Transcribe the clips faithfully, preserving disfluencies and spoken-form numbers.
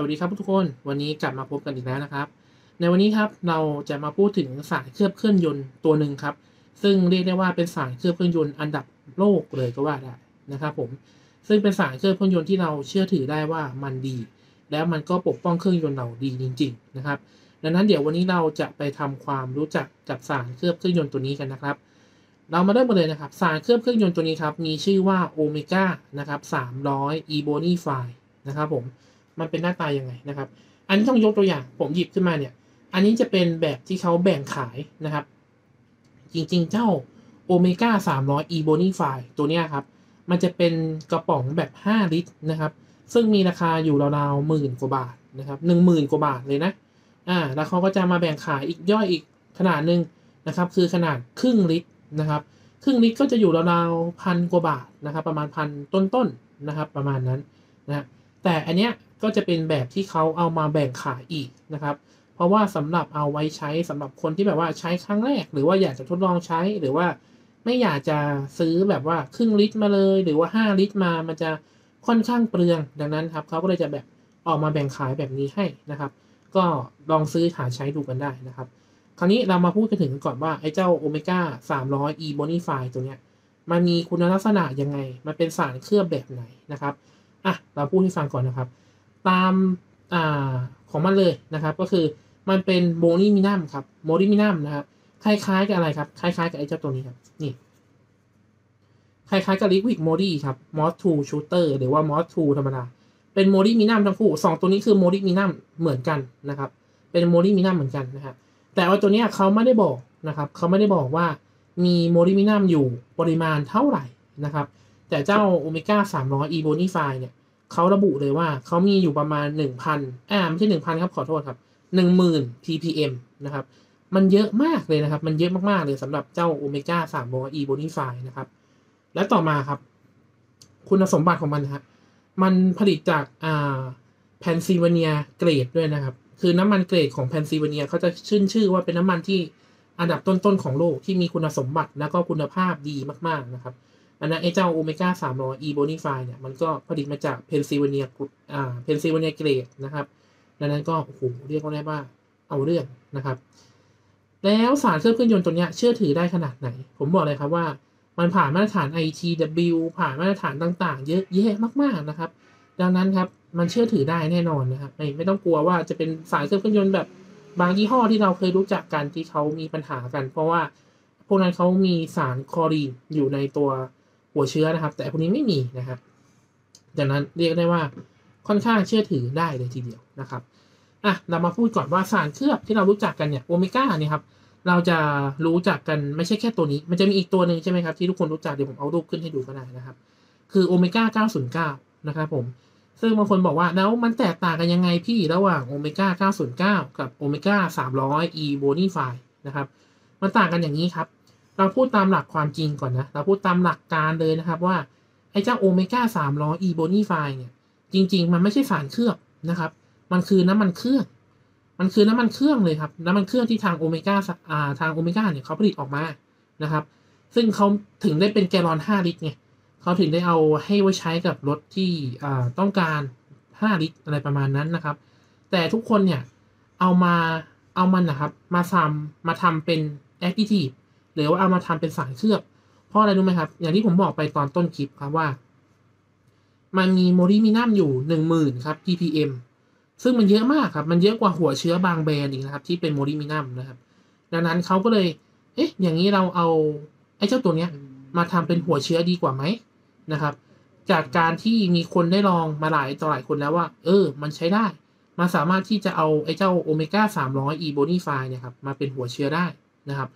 สวัสดีครับทุกคนวันนี้กลับมาพบกันอีกแล้วนะครับในวันนี้ครับเราจะมาพูดถึงสายเคลือบเครื่องยนต์ตัวหนึ่งครับซึ่งเรียกได้ว่าเป็นสายเคลือบเครื่องยนต์อันดับโลกเลยก็ว่าได้นะครับผมซึ่งเป็นสายเคลือบเครื่องยนต์ที่เราเชื่อถือได้ว่ามันดีแล้วมันก็ปกป้องเครื่องยนต์เราดีจริงๆนะครับดังนั้นเดี๋ยววันนี้เราจะไปทำความรู้จักกับสายเคลือบเครื่องยนต์ตัวนี้กันนะครับเรามาเริ่มกันเลยนะครับสายเคลือบเครื่องยนต์ตัวนี้ครับมีชื่อว่าโอเมก้านะครับสามร้อยอีโบนีไฟนะครับผมมันเป็นหน้าตายังไงนะครับอันนี้ต้องยกตัวอย่างผมหยิบขึ้นมาเนี่ยอันนี้จะเป็นแบบที่เขาแบ่งขายนะครับจริงๆเจ้าโอเมก้าสามร้อยอีโบนีไฟตัวเนี้ยครับมันจะเป็นกระป๋องแบบห้าลิตรนะครับซึ่งมีราคาอยู่ราวๆหมื่นกว่าบาทนะครับหนึ่งหมื่นกว่าบาทเลยนะอ่าแล้วเขาก็จะมาแบ่งขายอีกย่อยอีกขนาดหนึ่งนะครับคือขนาดครึ่งลิตรนะครับครึ่งลิตรก็จะอยู่ราวๆพันกว่าบาทนะครับประมาณพันต้นๆ น, นะครับประมาณนั้นนะแต่อันเนี้ยก็จะเป็นแบบที่เขาเอามาแบ่งขายอีกนะครับเพราะว่าสำหรับเอาไว้ใช้สำหรับคนที่แบบว่าใช้ครั้งแรกหรือว่าอยากจะทดลองใช้หรือว่าไม่อยากจะซื้อแบบว่าครึ่งลิตรมาเลยหรือว่าห้าลิตรมามันจะค่อนข้างเปลืองดังนั้นครับเขาก็เลยจะแบบออกมาแบ่งขายแบบนี้ให้นะครับก็ลองซื้อหาใช้ดูกันได้นะครับคราวนี้เรามาพูดกันถึงก่อนว่าไอ้เจ้าโอเมก้าสามร้อยอีโบนีไฟตัวเนี้ยมันมีคุณลักษณะยังไงมันเป็นสารเคลือบแบบไหนนะครับอ่ะเราพูดให้ฟังก่อนนะครับตามอ่าของมันเลยนะครับก็คือมันเป็นโมลิมินัมครับโมลิมินัมนะครับคล้ายๆกับอะไรครับคล้ายๆกับไอ้เจ้าตัวนี้ครับนี่คล้ายๆกับลิควิดโมลี่ครับมอสทูชูเตอร์หรือว่ามอสทูธรรมดาเป็นโมลิมินัมทั้งคู่สองตัวนี้คือโมลิมินัมเหมือนกันนะครับเป็นโมลิมินัมเหมือนกันนะครับแต่ว่าตัวเนี้ยเขาไม่ได้บอกนะครับเขาไม่ได้บอกว่ามีโมลิมินัมอยู่ปริมาณเท่าไหร่นะครับแต่เจ้าโอเมก้าสามร้อยอีโบนีไฟเนี่ยเขาระบุเลยว่าเขามีอยู่ประมาณ หนึ่งพัน อ่าไม่ใช่ หนึ่งพัน ครับขอโทษครับ หนึ่งหมื่น พี พี เอ็ม นะครับมันเยอะมากเลยนะครับมันเยอะมากๆเลยสำหรับเจ้าโอเมก้าสามร้อย อีโบนีไฟนะครับและต่อมาครับคุณสมบัติของมันฮะมันผลิตจากอ่าเพนซิลเวเนียเกรดด้วยนะครับคือน้ำมันเกรดของเพนซิลเวเนียเขาจะชื่นชื่อว่าเป็นน้ำมันที่อันดับต้นๆของโลกที่มีคุณสมบัติและก็คุณภาพดีมากๆนะครับอันนั้นไอ้เจ้าโอเมก้าสามร้อยอีโบนีไฟเนี่ยมันก็ผลิตมาจากเพนซิลเวเนียอ่าเพนซิลเวเนียเกรดนะครับดังนั้นก็โอ้โหเรียกได้ว่าเอาเรื่องนะครับแล้วสารเคลือบเครื่องยนต์ตัวเนี้ยเชื่อถือได้ขนาดไหนผมบอกเลยครับว่ามันผ่านมาตรฐาน ไอ ที ดับเบิลยู ผ่านมาตรฐานต่างๆเยอะแยะมากๆนะครับดังนั้นครับมันเชื่อถือได้แน่นอนนะครับไม่ไม่ต้องกลัวว่าจะเป็นสารเคลือบเครื่องยนต์แบบบางยี่ห้อที่เราเคยรู้จักกันที่เขามีปัญหากันเพราะว่าพวกนั้นเขามีสารคลอรีนอยู่ในตัวหัวเชื้อนะครับแต่พวกนี้ไม่มีนะครับดังนั้นเรียกได้ว่าค่อนข้างเชื่อถือได้เลยทีเดียวนะครับอ่ะเรามาพูดก่อนว่าสารเคลือบที่เรารู้จักกันเนี่ยโอเมก้าเนี่ยครับเราจะรู้จักกันไม่ใช่แค่ตัวนี้มันจะมีอีกตัวหนึ่งใช่ไหมครับที่ทุกคนรู้จักเดี๋ยวผมเอารูปขึ้นให้ดูก็ได้นะครับคือโอเมก้าเก้าศูนย์เก้านะครับผมซึ่งบางคนบอกว่าแล้วมันแตกต่างกันยังไงพี่ระหว่างโอเมก้าเก้าศูนย์เก้ากับโอเมก้าสามร้อย อีโบนีไฟนะครับมันต่างกันอย่างนี้ครับเราพูดตามหลักความจริงก่อนนะเราพูดตามหลักการเลยนะครับว่าไอ้เจ้าโอเมก้าสามร้อย อีโบนีไฟเนี่ยจริงๆมันไม่ใช่สารเคลือบนะครับมันคือน้ำมันเครื่องมันคือน้ำมันเครื่องเลยครับน้ำมันเครื่องที่ทางโอเมก้าอ่าทางโอเมก้าเนี่ยเขาผลิตออกมานะครับซึ่งเขาถึงได้เป็นแกลลอนห้าลิตรไงเขาถึงได้เอาให้ไว้ใช้กับรถที่อ่าต้องการห้าลิตรอะไรประมาณนั้นนะครับแต่ทุกคนเนี่ยเอามาเอามันนะครับมาทำมาทำเป็น additiveหรือว่าเอามาทำเป็นสารเคลือบเพราะอะไรรู้ไหมครับอย่างที่ผมบอกไปตอนต้นคลิปครับว่ามันมีโมลิมินัมอยู่หนึ่งหมื่นครับ พี พี เอ็ม ซึ่งมันเยอะมากครับมันเยอะกว่าหัวเชื้อบางแบรนด์อีกนะครับที่เป็นโมลิมินัมนะครับดังนั้นเขาก็เลยเอ๊ะอย่างนี้เราเอาไอ้เจ้าตัวเนี้ยมาทำเป็นหัวเชื้อดีกว่าไหมนะครับจากการที่มีคนได้ลองมาหลายต่อหลายคนแล้วว่าเออมันใช้ได้มันสามารถที่จะเอาไอ้เจ้าโอเมก้าสามร้อยอีโบนีไฟเนี่ยครับมาเป็นหัวเชื้อได้นะครับ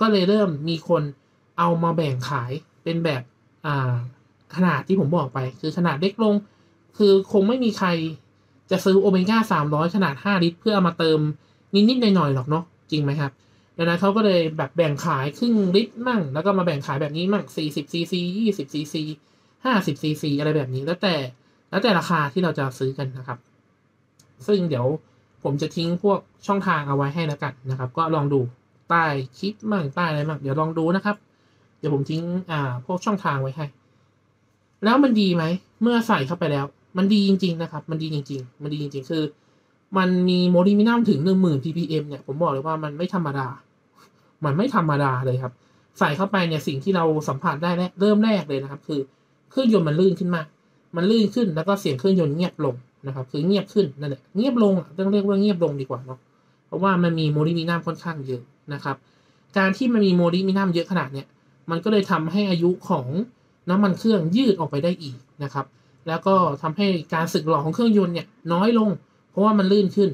ก็เลยเริ่มมีคนเอามาแบ่งขายเป็นแบบขนาดที่ผมบอกไปคือขนาดเล็กลงคือคงไม่มีใครจะซื้อโอเมก้าสามร้อยขนาดห้าลิตรเพื่อเอามาเติมนิดๆหน่อยๆหรอกเนาะจริงไหมครับดังนั้นเขาก็เลยแบบแบ่งขายครึ่งลิตรมั่งแล้วก็มาแบ่งขายแบบนี้มั่งสี่สิบซีซียี่สิบซีซีห้าสิบซีซีอะไรแบบนี้แล้วแต่แล้วแต่ราคาที่เราจะซื้อกันนะครับซึ่งเดี๋ยวผมจะทิ้งพวกช่องทางเอาไว้ให้แล้วกันนะครับก็ลองดูใต้คลิปมั่งใต้อะไรมั่งเดี๋ยวลองดูนะครับเดี๋ยวผมทิ้งอ่าพวกช่องทางไว้ให้แล้วมันดีไหมเมื่อใส่เข้าไปแล้ว มันดีจริงๆนะครับมันดีจริงๆมันดีจริงๆคือมันมีโมลิมินัมถึง หนึ่งหมื่น พี พี เอ็ม เนี่ยผมบอกเลยว่ามันไม่ธรรมดามันไม่ธรรมดาเลยครับใส่เข้าไปเนี่ยสิ่งที่เราสัมผัสได้แรกเริ่มแรกเลยนะครับคือเครื่องยนต์มันลื่นขึ้นมากมันลื่นขึ้นแล้วก็เสียงเครื่องยนต์เงียบลงนะครับคือเงียบขึ้นนั่นแหละเงียบลงต้องเรียกว่าเงียบลงดีกว่าเนาะเพราะว่ามันมีโมลิมินัมค่อนข้างเยอะนะครับการที่มันมีโมลิมินัมเยอะขนาดเนี่ยมันก็เลยทำให้อายุของน้ำมันเครื่องยืดออกไปได้อีกนะครับแล้วก็ทำให้การสึกหรอของเครื่องยนต์เนี่ยน้อยลงเพราะว่ามันลื่นขึ้น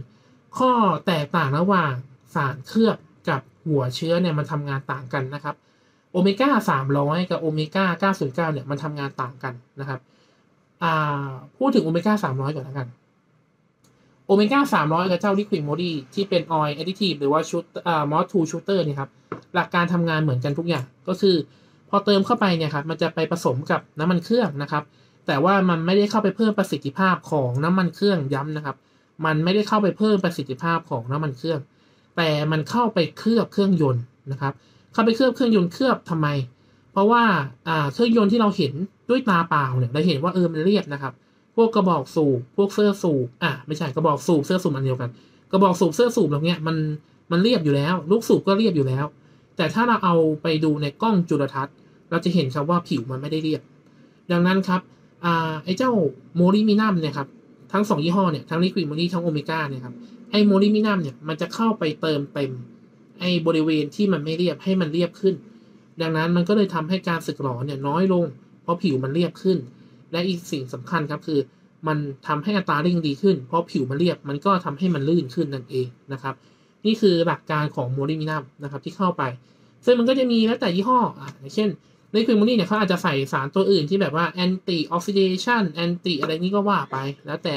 ข้อแตกต่างระหว่างสารเคลือบกับหัวเชื้อเนี่ยมันทำงานต่างกันนะครับโอเมก้าสามร้อยกับโอเมก้าเก้าศูนย์เก้าเนี่ยมันทำงานต่างกันนะครับพูดถึงโอเมก้าสามร้อยก่อนละกันโอเมก้าสามร้อยกับเจ้าลิควิดโมดี้ที่เป็นออยล์แอดดิทีฟหรือว่าชุดมอสทูชูเตอร์เนี่ยครับหลักการทำงานเหมือนกันทุกอย่างก็คือพอเติมเข้าไปเนี่ยครับมันจะไปผสมกับน้ำมันเครื่องนะครับแต่ว่ามันไม่ได้เข้าไปเพิ่มประสิทธิภาพของน้ำมันเครื่องย้ำนะครับมันไม่ได้เข้าไปเพิ่มประสิทธิภาพของน้ำมันเครื่องแต่มันเข้าไปเคลือบเครื่องยนต์นะครับเข้าไปเคลือบเครื่องยนต์เคลือบทำไมเพราะว่าเครื่องยนต์ที่เราเห็นด้วยตาเปล่าเนี่ยเราเห็นว่าเออมันเรียบนะครับพวกกระบอกสูบพวกเสื้อสูบอ่ะไม่ใช่กระบอกสูบเสื้อสูบอันเดียวกันกระบอกสูบเสื้อสูบเหล่านี้มันมันเรียบอยู่แล้วลูกสูบก็เรียบอยู่แล้วแต่ถ้าเราเอาไปดูในกล้องจุลทรรศน์เราจะเห็นครับว่าผิวมันไม่ได้เรียบดังนั้นครับอ่าไอ้เจ้าโมลิมินัมเนี่ยครับทั้งสองยี่ห้อเนี่ยทั้งลิควิดโมลี่ทั้งโอเมก้าเนี่ยครับไอ้โมลิมินัมเนี่ยมันจะเข้าไปเติมเต็มไอ้บริเวณที่มันไม่เรียบให้มันเรียบขึ้นดังนั้นมันก็เลยทำให้การสึกหรอเนี่ยน้อยลงเพราะผิวมันเรียบขึ้นและอีกสิ่งสำคัญครับคือมันทำให้อัตราเร่งดีขึ้นเพราะผิวมันเรียบมันก็ทำให้มันลื่นขึ้นนั่นเองนะครับนี่คือหลักการของโมลิมินัมนะครับที่เข้าไปซึ่งมันก็จะมีแล้วแต่ยี่ห้ออ่ะเช่นในลิควิดโมลี่เนี่ยเขาอาจจะใส่สารตัวอื่นที่แบบว่าแอนตี้ออกซิเดชันแอนตี้อะไรนี่ก็ว่าไปแล้วแต่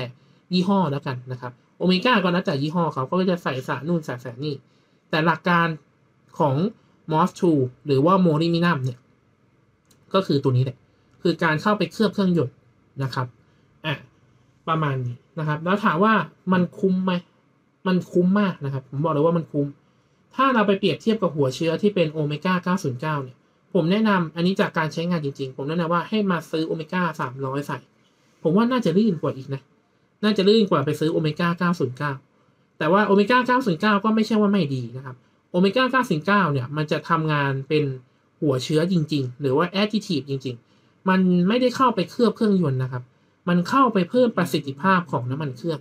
ยี่ห้อแล้วกันนะครับโอเมก้าก็แล้วแต่ยี่ห้อเขาก็จะใส่สารนู่นสารแสงนี่แต่หลักการของมอสทูหรือว่าโมลิมินัมเนี่ยก็คือตัวนี้แหละคือการเข้าไปเคลือบเครื่องยนต์นะครับอ่ะประมาณนี้นะครับแล้วถามว่ามันคุ้มไหมมันคุ้มมากนะครับผมบอกเลยว่ามันคุ้มถ้าเราไปเปรียบเทียบกับหัวเชื้อที่เป็นโอเมก้าเก้าศูนย์เก้าเนี่ยผมแนะนำอันนี้จากการใช้งานจริงๆผมแนะนำว่าให้มาซื้อโอเมก้าสามร้อยใส่ผมว่าน่าจะลื่นกว่าอีกนะน่าจะลื่นกว่าไปซื้อโอเมก้าเก้าศูนย์เก้าแต่ว่าโอเมก้าเก้าศูนย์เก้าก็ไม่ใช่ว่าไม่ดีนะครับโอเมก้าเก้าศูนย์เก้าเนี่ยมันจะทำงานเป็นหัวเชื้อจริงๆหรือว่าแอดดิทีฟจริงๆมันไม่ได้เข้าไปเคลือบเครื่องยนต์นะครับมันเข้าไปเพิ่มประสิทธิภาพของน้ำมันเครื่อง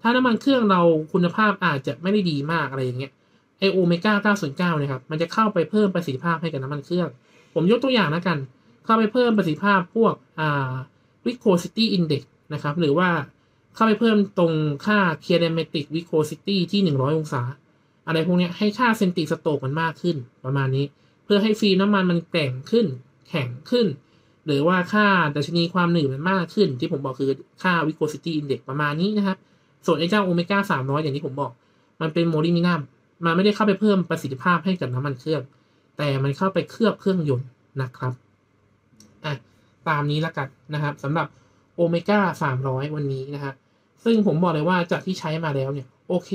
ถ้าน้ำมันเครื่องเราคุณภาพอาจจะไม่ได้ดีมากอะไรอย่างเงี้ยไอโอเมก้าเก้าศูนย์เก้านะครับมันจะเข้าไปเพิ่มประสิทธิภาพให้กับน้ำมันเครื่องผมยกตัวอย่างแล้วกันเข้าไปเพิ่มประสิทธิภาพพวกอ่า viscosity index นะครับหรือว่าเข้าไปเพิ่มตรงค่า kinematic viscosity ที่หนึ่งร้อยองศาอะไรพวกนี้ให้ค่าเซนติสโตรกมันมากขึ้นประมาณนี้เพื่อให้ฟิล์มน้ำมันมันแกร่งขึ้นแข็งขึ้นหรือว่าค่าดัชนีความหนืดมันมากขึ้นที่ผมบอกคือค่า viscosity index ประมาณนี้นะครับส่วนไอ้เจ้าโอเมก้าสามร้อยอย่างที่ผมบอกมันเป็นโมลิมินัมมันไม่ได้เข้าไปเพิ่มประสิทธิภาพให้กับน้ำมันเครื่องแต่มันเข้าไปเคลือบเครื่องยนต์นะครับอ่ะตามนี้ละกันนะครับสำหรับโอเมก้าสามร้อยวันนี้นะฮะซึ่งผมบอกเลยว่าจากที่ใช้มาแล้วเนี่ยโอเค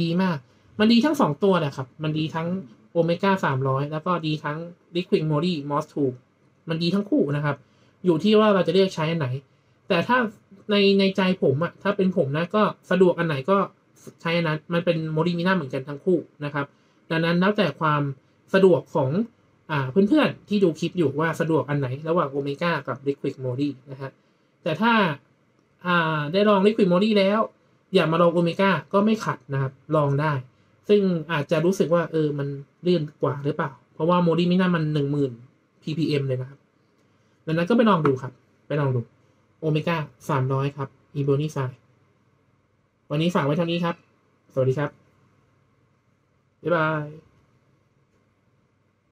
ดีมากมันดีทั้งสองตัวแหละครับมันดีทั้งโอเมก้าสามร้อยแล้วก็ดีทั้ง Liquid Moly Moss ทูมันดีทั้งคู่นะครับอยู่ที่ว่าเราจะเลือกใช้อันไหนแต่ถ้าในในใจผมอะถ้าเป็นผมนะก็สะดวกอันไหนก็ใช้อันนั้นมันเป็นโมลิมินัมเหมือนกันทั้งคู่นะครับดังนั้นแล้วแต่ความสะดวกของอ่าเพื่อนๆที่ดูคลิปอยู่ว่าสะดวกอันไหนระหว่างโอเมก้ากับลิควิดโมลี่นะฮะแต่ถ้าอ่าได้ลองลิควิดโมลี่แล้วอยากมาลองโอเมก้าก็ไม่ขัดนะครับลองได้ซึ่งอาจจะรู้สึกว่าเออมันเลื่อนกว่าหรือเปล่าเพราะว่าโมลิมินัมมันหนึ่งหมื่น พี พี เอ็ม เลยนะครับดังนั้นก็ไปลองดูครับไปลองดูโอเมก้าสามร้อยครับอีโบนิไซวันนี้ฝากไว้เท่านี้ครับสวัสดีครับบ๊ายบาย